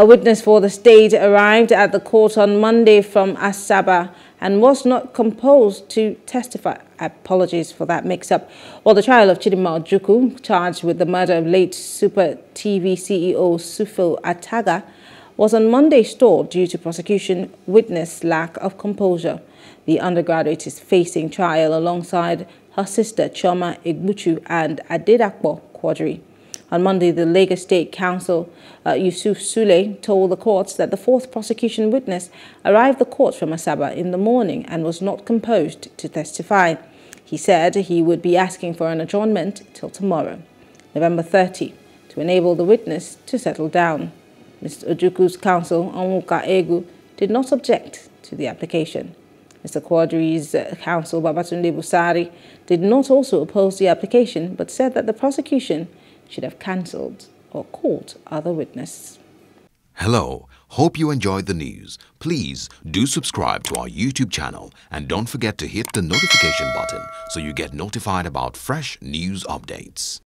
A witness for the state arrived at the court on Monday from Asaba and was not compelled to testify. Apologies for that mix-up. Well, the trial of Chidinma Okwu, charged with the murder of late Super TV CEO Sufo Ataga, was on Monday stalled due to prosecution witness lack of composure. The undergraduate is facing trial alongside her sister Chuma Igbutu and Adedapo Quadri. On Monday, the Lagos State Counsel Yusuf Sule told the courts that the fourth prosecution witness arrived at the court from Asaba in the morning and was not composed to testify. He said he would be asking for an adjournment till tomorrow, November 30, to enable the witness to settle down. Mr. Ojuku's counsel, Anwukaegbu, did not object to the application. Mr. Quadri's counsel, Babatunde Busari, did not also oppose the application but said that the prosecution should have cancelled or called other witnesses. Hello, hope you enjoyed the news. Please do subscribe to our YouTube channel and don't forget to hit the notification button so you get notified about fresh news updates.